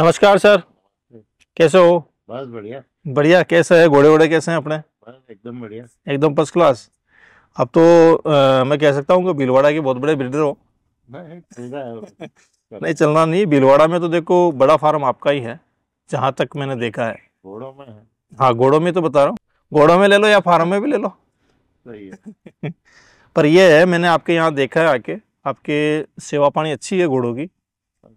नमस्कार सर, कैसे हो? बस बढ़िया। बढ़िया कैसा है? घोड़े वोड़े कैसे हैं अपने? बस एकदम बढ़िया, एकदम फर्स्ट क्लास। अब तो मैं कह सकता हूँ कि भीलवाड़ा के बहुत बड़े ब्रीडर हो। नहीं चलना नहीं, भीलवाड़ा में तो देखो बड़ा फार्म आपका ही है जहाँ तक मैंने देखा है। घोड़ों में है? हाँ घोड़ों में तो बता रहा हूँ, घोड़ों में ले लो या फार्म में भी ले लो, सही है। पर यह है मैंने आपके यहाँ देखा है आके, आपके सेवा पानी अच्छी है घोड़ों की,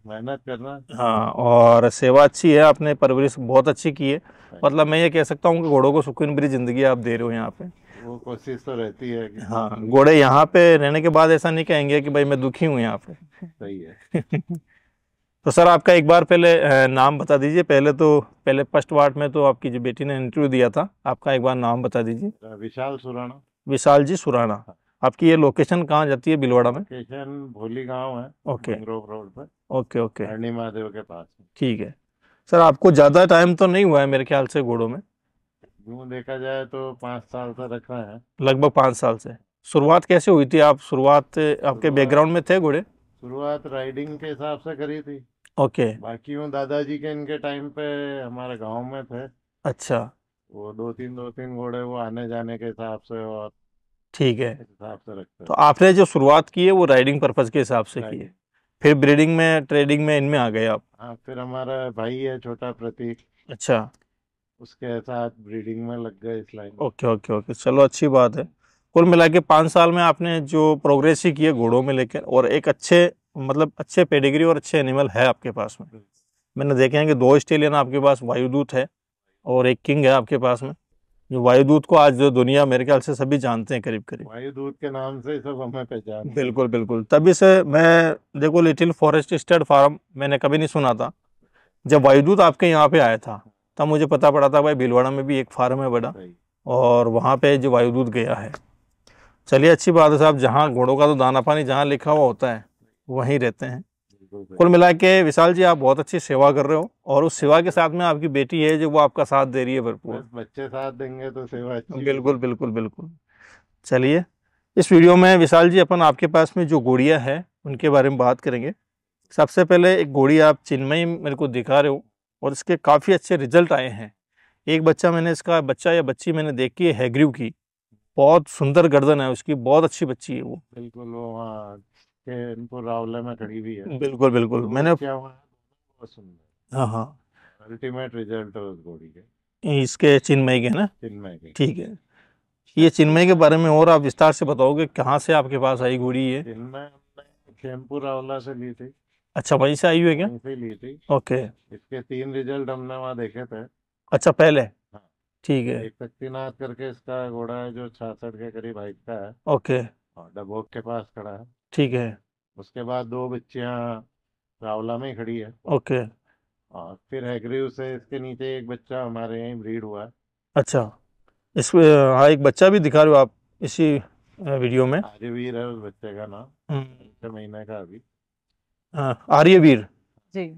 मेहनत करना। हाँ और सेवा अच्छी है, आपने परवरिश बहुत अच्छी की है। मतलब मैं ये कह सकता हूँ कि घोड़ों को सुकून भरी जिंदगी आप दे रहे हो यहाँ पे, वो कोशिश तो रहती है कि हाँ घोड़े यहाँ पे रहने के बाद ऐसा नहीं कहेंगे कि भाई मैं दुखी हूँ यहाँ पे, सही है। तो सर आपका एक बार पहले नाम बता दीजिए, पहले फर्स्ट वार्ड में तो आपकी जो बेटी ने इंटरव्यू दिया था, आपका एक बार नाम बता दीजिए। विशाल सुराना। विशाल जी सुराना। आपकी ये लोकेशन कहाँ जाती है भीलवाड़ा में? लोकेशन भोली गांव है। ओके रोड पर। ओके ओके हरणी महादेव के पास। ठीक है सर, आपको ज्यादा टाइम तो नहीं हुआ है मेरे ख्याल से घोड़ों में? यूँ देखा जाए तो 5 साल से रखा है, लगभग 5 साल से। शुरुआत कैसे हुई थी? आप शुरुआत आपके बैकग्राउंड में थे घोड़े? शुरुआत राइडिंग के हिसाब से करी थी। ओके बाकी यूँ दादाजी के इनके टाइम पे हमारे गाँव में थे। अच्छा वो दो तीन घोड़े वो आने जाने के हिसाब से, और ठीक है हिसाब से रखते हैं। तो आपने जो शुरुआत की है वो राइडिंग पर्पस के हिसाब से की है, फिर ब्रीडिंग में ट्रेडिंग में इनमें आ गए आप? हाँ फिर हमारा भाई है छोटा प्रतीक। अच्छा उसके साथ ब्रीडिंग में लग गए इस लाइन। ओके ओके ओके चलो अच्छी बात है। कुल मिला के 5 साल में आपने जो प्रोग्रेस ही किया घोड़ों में लेकर, और एक अच्छे मतलब अच्छे पेडिग्री और अच्छे एनिमल है आपके पास में। मैंने देखे हैं कि 2 स्टेलियन आपके पास वायुदूत है और एक किंग है आपके पास में। जो वायुदूत को आज जो दुनिया मेरे ख्याल से सभी जानते हैं करीब करीब, वायुदूत के नाम से सब हमें पहचान। बिल्कुल बिल्कुल, तभी से मैं देखो लिटिल फॉरेस्ट स्टड फार्म मैंने कभी नहीं सुना था। जब वायुदूत आपके यहाँ पे आया था तब मुझे पता पड़ा था भाई भीलवाड़ा में भी एक फार्म है बड़ा, और वहाँ पे जो वायुदूत गया है। चलिए अच्छी बात है साहब, जहाँ घोड़ों का तो दाना पानी जहाँ लिखा हुआ होता है वहीं रहते हैं। कुल मिला के विशाल जी आप बहुत अच्छी सेवा कर रहे हो, और उस सेवा के साथ में आपकी बेटी है जो वो आपका साथ दे रही है भरपूर। बच्चे साथ देंगे तो सेवा अच्छी। बिल्कुल बिल्कुल बिल्कुल। चलिए इस वीडियो में विशाल जी अपन आपके पास में जो घोड़ियाँ हैं उनके बारे में बात करेंगे। सबसे पहले एक घोड़ी आप चिन्मय मेरे को दिखा रहे हो, और इसके काफ़ी अच्छे रिजल्ट आए हैं। एक बच्चा मैंने इसका बच्चा या बच्ची मैंने देखी है हैग्रीव की, बहुत सुंदर गर्दन है उसकी, बहुत अच्छी बच्ची है वो। बिल्कुल वो हाँ खैमपुर रावला में खड़ी भी है। बिल्कुल बिल्कुल मैंने क्या हुआ सुंदर। हाँ हाँ अल्टीमेट रिजल्ट घोड़ी के, इसके चिन्मय के ना? चिन्मय के। ठीक है ये चिन्मय के बारे में और आप विस्तार से बताओगे, कहाँ से आपके पास आई घोड़ी ये? चिन्मय खैमपुर रावला से ली थी। अच्छा वहीं से आई हुई है क्या? वहीं से ली थी। ओके इसके 3 रिजल्ट हमने वहाँ देखे थे। अच्छा पहले? ठीक है। एक शक्तिनाथ करके इसका घोड़ा है जो 66 के करीब हाइट का है। ओके डबोक के पास खड़ा है। ठीक है उसके बाद 2 बच्चियां रावला में खड़ी है। ओके और फिर हैग्रीव से इसके नीचे एक बच्चा हमारे यहीं ब्रीड हुआ है। अच्छा इसमें हाँ एक बच्चा भी दिखा रहे हो आप इसी वीडियो में? आर्यवीर है उस बच्चे का नाम, 6 महीने का अभी। हाँ आर्यवीर जी,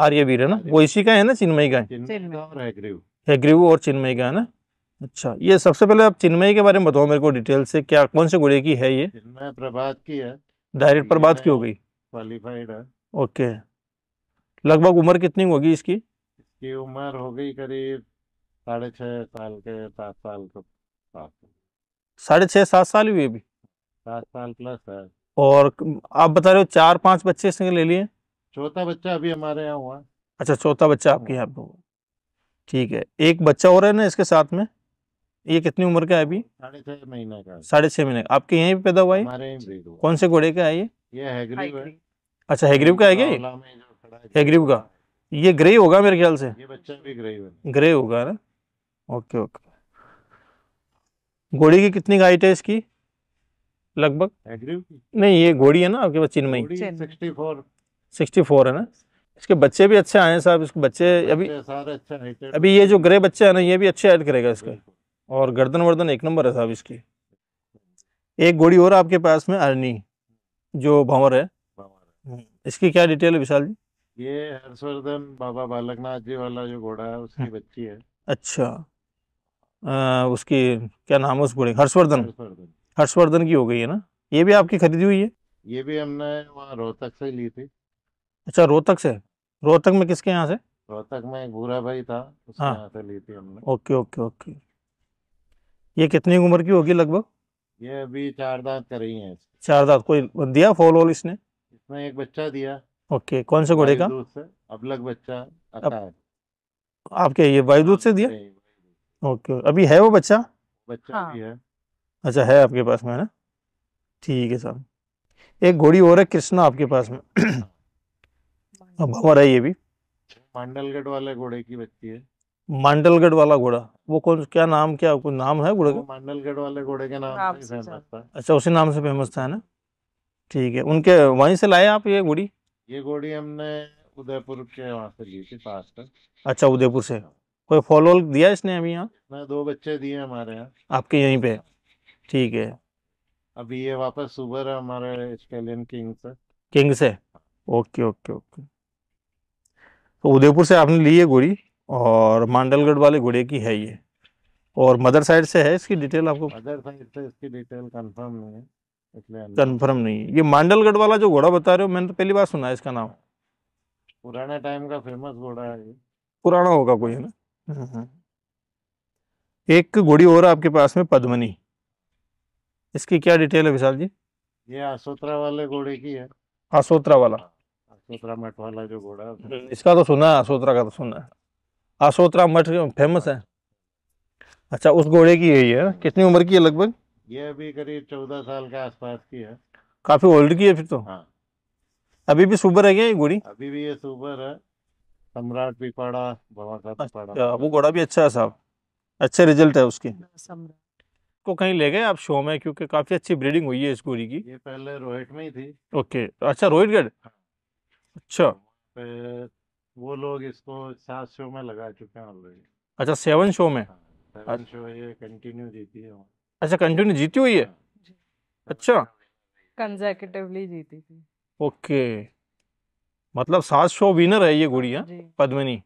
आर्यवीर है ना? वो इसी का है ना चिन्मय का? हैग्रीव और चिन्मय का है ना? अच्छा ये सबसे पहले आप चिन्मय के बारे में बताओ मेरे को डिटेल से, क्या कौन से घोड़े की है ये? चिन्मय प्रभात की है। डायरेक्ट प्रभात की हो गई, क्वालिफाइड है। ओके लगभग उम्र कितनी होगी इसकी? इसकी उम्र हो गई करीब 6.5 साल के 7 साल के पास। 6.5-7 साल हुई अभी, 7 साल प्लस है। और आप बता रहे हो 4-5 बच्चे इसने ले लिए? चौथा बच्चा अभी हमारे यहाँ हुआ। अच्छा चौथा बच्चा आपके यहाँ पे हुआ, ठीक है। एक बच्चा और है ना इसके साथ में, ये कितनी उम्र का है अभी? 6.5 महीने का। 6.5 महीने आपके यहीं पे पैदा हुआ है? कौन से घोड़े का है ये हैग्रीव है। अच्छा हैग्रीव का है क्या ये? हैग्रीव का ये ग्रे होगा मेरे ख्याल से, ये बच्चा भी ग्रे होगा ना? ओके ओके घोड़ी की कितनी हाइट है इसकी लगभग? हैग्रीव की नहीं ये घोड़ी है ना आपके पास चिन्मय, 64 है ना? इसके बच्चे भी अच्छे आए हैं साहब, इसके बच्चे अभी सारे अच्छे। अभी ये जो ग्रे बच्चे हैं ना ये भी अच्छे ऐड करेगा इसका, और गर्दन वर्दन एक नंबर है साहब इसकी। एक घोड़ी और आपके पास में अरनी जो भंवर है, इसकी क्या डिटेल है विशाल जी? ये हर्षवर्धन बाबा बालकनाथ जी वाला जो घोड़ा है उसकी बच्ची है। अच्छा उसकी क्या नाम है उस घोड़े? हर्षवर्धन। हर्षवर्धन की हो गई है ना? ये भी आपकी खरीदी हुई है? ये भी हमने वहाँ रोहतक से ली थी। अच्छा रोहतक से? रोहतक में किसके यहाँ से? रोहतक में भूरा भाई था, उसके यहाँ से ली थी हमने। Okay okay okay. ये कितनी उम्र की होगी लगभग? ये अभी 4 दांत कर रही है। 4 दांत। कोई दिया फॉल ऑल इसने? इसमें एक बच्चा दिया। ओके, कौन से घोड़े का? अबलग बच्चा आता है आपके, ये वायुदूत से दिया। ओके, अभी है वो बच्चा? बच्चा भी है। अच्छा, है आपके पास में ना? ठीक है साहब। एक घोड़ी और है कृष्णा आपके पास में, अब हमारा ये भी मंडलगढ़ वाले घोड़े की बच्ची है। मंडलगढ़ वाला घोड़ा, वो कौन, क्या नाम, क्या कोई नाम है घोड़े का? मंडलगढ़ वाले घोड़े के नाम से फेमस था। अच्छा, उसी नाम से फेमस था ना, ठीक है। उनके वहीं से लाए आप ये घोड़ी? ये घोड़ी हमने उदयपुर के वहाँ से ली थी पास तक। अच्छा, उदयपुर से। कोई फॉलोअल दिया इसने अभी यहाँ? 2 बच्चे दिए हमारे यहाँ आपके यहीं पे। ठीक है, अभी ये वापस सुबह है हमारे ऑस्ट्रेलियन किंग से। किंग से, ओके ओके ओके। तो उदयपुर से आपने ली है घोड़ी और मांडलगढ़ वाले घोड़े की है ये। और मदर साइड से है इसकी डिटेल आपको? मदर साइड से इसकी डिटेल कंफर्म नहीं है, इसलिए कंफर्म नहीं है। ये मांडलगढ़ वाला जो घोड़ा बता रहे हो, मैंने तो पहली बार सुना है इसका नाम। पुराना टाइम का फेमस घोड़ा है ये। पुराना होगा कोई, है ना। एक घोड़ी और आपके पास में पद्मिनी, इसकी क्या डिटेल है विशाल जी? ये असोत्रा वाले घोड़े की है। असोत्रा वाला, असोत्रा मठ वाला जो घोड़ा है, इसका तो सुना है, असोत्रा का तो सुना है। असोत्रा मठ फेमस है। अच्छा, उस घोड़े की यही है। कितनी उम्र की है लगभग? ये अभी करीब 14 साल के आसपास की है। काफी ओल्ड की है फिर तो। हाँ। अभी भी सुपर है क्या ये घोड़ी? अभी भी ये सुपर है। सम्राट पिपाड़ा भवासा, वो घोड़ा भी अच्छा है साहब, अच्छे रिजल्ट है उसके। को कहीं ले गए आप शो में? क्योंकि काफी अच्छी ब्रीडिंग हुई है इस घोड़ी की। ये पहले रोहित में ही थी। ओके, अच्छा रोहितगढ़। अच्छा, वो लोग इसको 7 शो में लगा चुके हैं ऑलरेडी। अच्छा, 7 शो में। 7 शो ये कंटिन्यू जीती है। अच्छा, कंटिन्यू जीती हुई है। अच्छा, कंसेक्यूटिवली जीती थी। ओके, मतलब 7 शो विनर है ये घोड़ी पद्मिनी।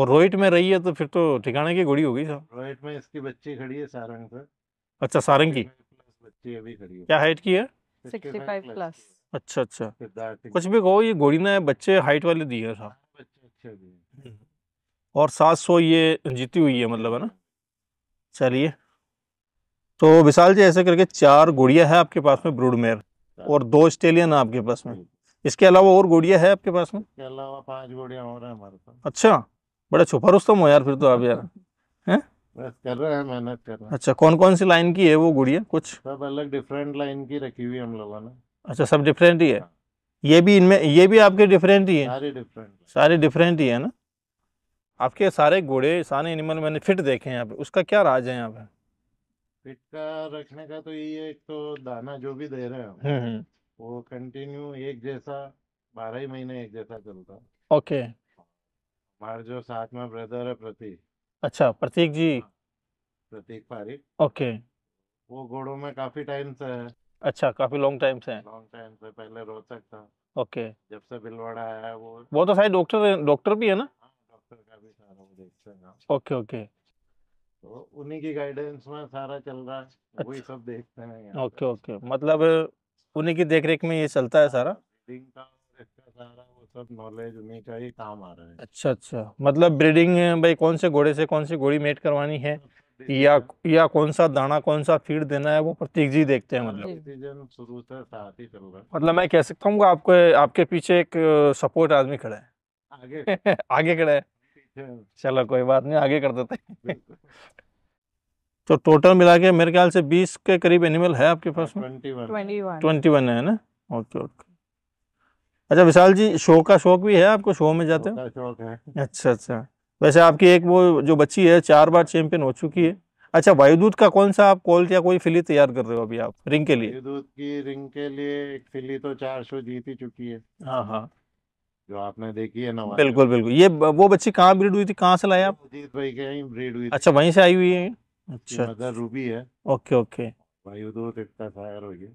और रोहित में रही है तो फिर तो ठिकाने की घोड़ी होगी साहब। रोहित में इसकी बच्ची खड़ी है सारंग से। अच्छा, सारंग की बच्ची अभी खड़ी है। क्या हाइट की है? 65+। अच्छा, कुछ भी कहो, ये घोड़ी ने बच्चे हाइट वाले दिए साहब, बच्चे अच्छे दिए। और 700 ये जीती हुई है, मतलब, है ना। चलिए, तो विशाल जी ऐसे करके 4 घोड़ियाँ है आपके पास में ब्रूडमेयर, और 2 ऑस्ट्रेलियन है आपके पास में। इसके अलावा और घोड़ियाँ है आपके पास में? इसके अलावा 5 घोड़ियाँ और है हमारे पास। अच्छा, बड़ा छुपा रुस्तम हो यार फिर तो आप यार, हैं? बस कर रहे हैं, मेहनत कर रहे हैं। अच्छा, कौन कौन सी लाइन की है वो गुड़िया? कुछ सब अलग डिफरेंट लाइन की रखी हुई हम लोगों ने। अच्छा, सब डिफरेंट ही है। ये भी इनमें, ये भी आपके डिफरेंट ही है। सारे डिफरेंट ही है ना आपके। सारे घोड़े, सारे एनिमल मैंने फिट देखे हैं यहाँ पे, उसका क्या राज है यहाँ पे फिट का रखने का? तो ये एक तो दाना जो भी दे रहे हैं वो कंटिन्यू एक जैसा 12 ही महीने एक जैसा चलता है। ओके, हमारे जो साथ में ब्रदर है प्रतीक। अच्छा, प्रतीक जी। प्रतीक पारिक। ओके, वो घोड़ों में काफी टाइम से है। अच्छा, काफी लॉन्ग टाइम से है। लॉन्ग टाइम से, पहले रोहतक था। ओके, जब से भिलवाड़ा आया है वो तो शायद डॉक्टर भी है ना। डॉक्टर का भी सारा वो देखते हैं। ओके, तो उन्हीं की गाइडेंस में सारा चल रहा है। अच्छा, वही सब देखते हैं। ओके, मतलब उन्हीं की देखरेख में ये चलता है सारा। वो सब नॉलेज उन्हीं का ही काम आ रहा है। अच्छा, मतलब ब्रीडिंग भाई कौन से घोड़े से कौन सी घोड़ी मेट करवानी है, या कौन सा दाना, कौन सा फीड देना है, वो प्रतीक जी देखते हैं। मतलब शुरू से साथ ही चल रहा है। मतलब मैं कह सकता हूँ आपको, आपके पीछे एक सपोर्ट आदमी खड़ा है आगे। आगे खड़ा है, चलो कोई बात नहीं, आगे कर देते। तो टोटल मिला के मेरे ख्याल से 20 के करीब एनिमल है आपके पास में। 21 है ना। ओके। अच्छा विशाल जी, शो का शौक भी है आपको? शो में जाते हैं? शौक है। अच्छा। वैसे आपकी एक वो जो बच्ची है 4 बार चैंपियन हो चुकी है। अच्छा, वायुदूत का कौन सा आप कॉल या कोई फिली तैयार कर रहे हो अभी आप रिंग के लिए? वायुदूत की रिंग के लिए एक फिली तो 400 जीत ही चुकी है। हाँ, जो आपने देखी है ना। बिल्कुल। ये वो बच्ची कहाँ ब्रीड हुई थी, कहाँ से लाए आप? ब्रीड हुई। अच्छा, वहीं से आई हुई है। अच्छा, रूबी है। ओके। वायुदूत इतना फायर हो गया।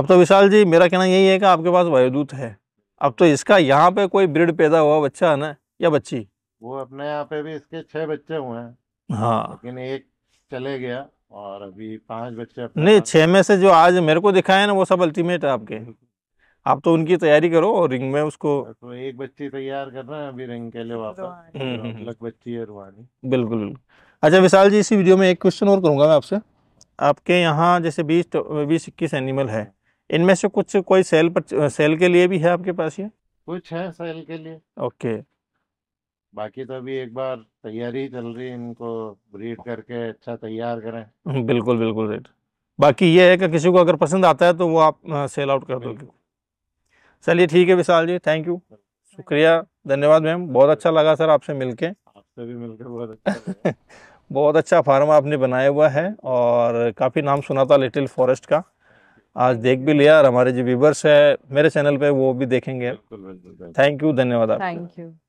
अब तो विशाल जी मेरा कहना यही है कि आपके पास वायुदूत है। अब तो इसका यहाँ पे कोई ब्रीड पैदा हुआ बच्चा है ना, या बच्ची? वो अपने यहाँ पे भी इसके 6 बच्चे हुए हैं। हाँ, लेकिन एक चले गया और अभी 5 बच्चे। नहीं, 6 में से जो आज मेरे को दिखाया ना, वो सब अल्टीमेट है आपके। आप तो उनकी तैयारी करो और रिंग में उसको तो एक बच्ची तैयार करना है अभी रिंग के लिए वापस लग बच्ची है रुहानी। बिल्कुल बिल्कुल। अच्छा विशाल जी, इसी वीडियो में एक क्वेश्चन और करूंगा मैं आपसे। आपके यहाँ जैसे 20-21 एनिमल है, इनमें से कुछ कोई सेल पर सेल के लिए भी है आपके पास? ये कुछ है सेल के लिए। ओके, बाकी तो अभी एक बार तैयारी चल रही है, इनको ब्रीड करके अच्छा तैयार करें। बिल्कुल बिल्कुल रेट। बाकी ये है कि किसी को अगर पसंद आता है तो वो आप सेल आउट कर दोगे। चलिए ठीक है विशाल जी, थैंक यू, शुक्रिया, धन्यवाद मैम, बहुत अच्छा लगा सर आपसे मिलके। आपसे भी मिलके बहुत अच्छा लगा। बहुत अच्छा फार्म आपने बनाया हुआ है और काफ़ी नाम सुना था लिटिल फॉरेस्ट का, आज देख भी लिया और हमारे जो व्यूवर्स है मेरे चैनल पे वो भी देखेंगे। थैंक यू, धन्यवाद आप। Thank you.